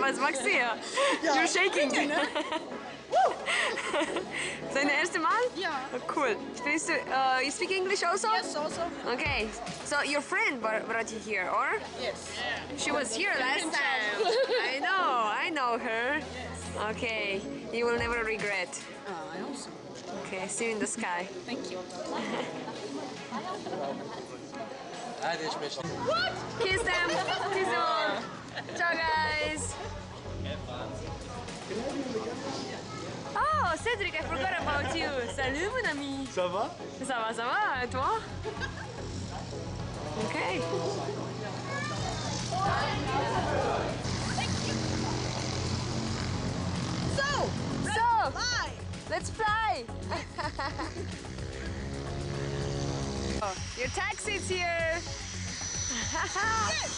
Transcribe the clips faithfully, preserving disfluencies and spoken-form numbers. Was magst du hier? Ja. You're shaking. Springen, ne? Sein erstes Mal? Yeah. Oh, cool. Findest du, uh, you speak English also? Yes, also. Okay. So your friend brought you here, or? Yes. Yeah. She was here last time. I know. I know her. Yes. Okay. You will never regret. Oh, I hope so. Okay. See you in the sky. Thank you. What? Kiss them. Kiss them all. Ciao, guys. Oh, Cédric, I forgot about you. Salut, mon ami. Ça va? Ça va, ça va. Et toi? Okay. Thank you. So, let's so, fly. Let's fly. Oh, your taxi's here. Yes.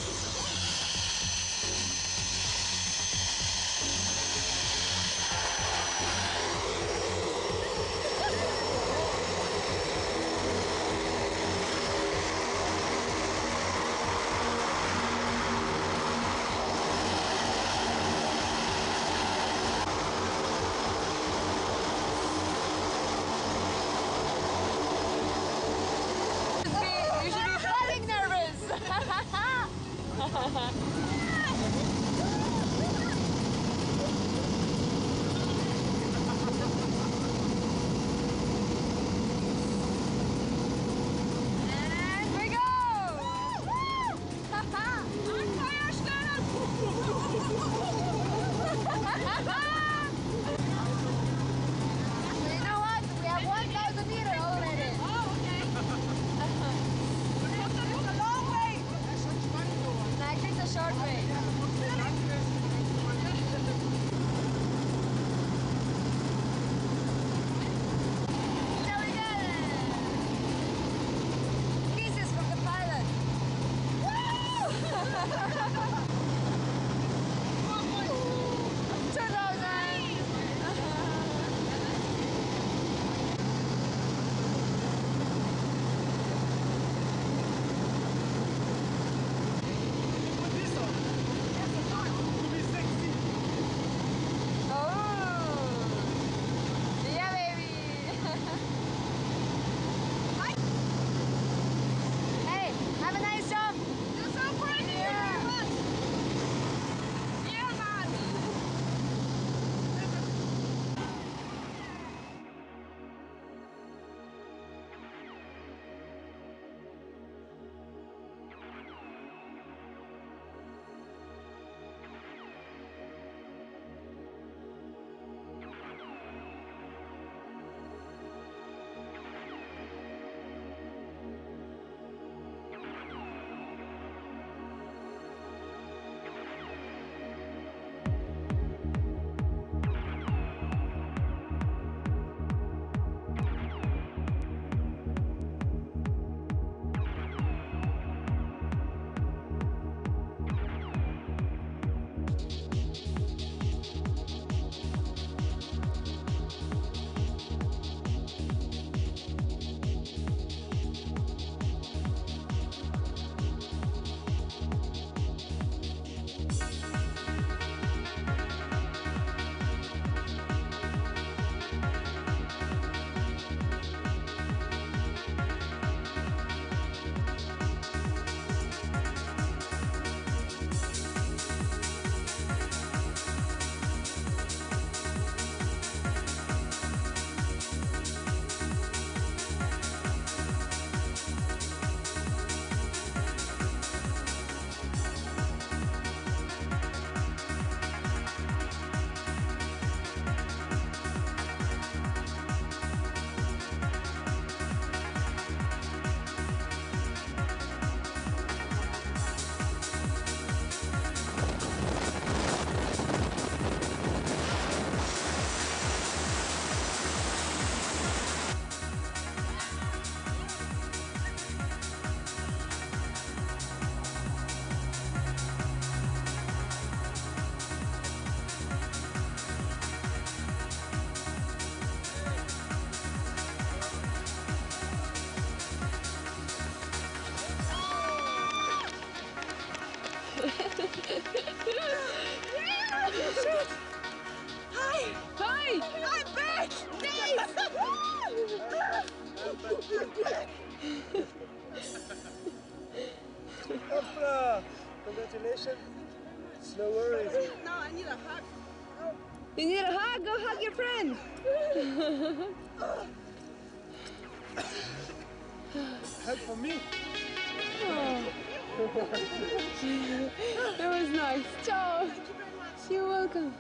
me! I beg! Nice! Hop la! Congratulations. It's no worries. No, I need a hug. Oh. You need a hug? Go hug your friend. Hug for me. Oh. That was nice. Ciao. Thank you very much. You're welcome.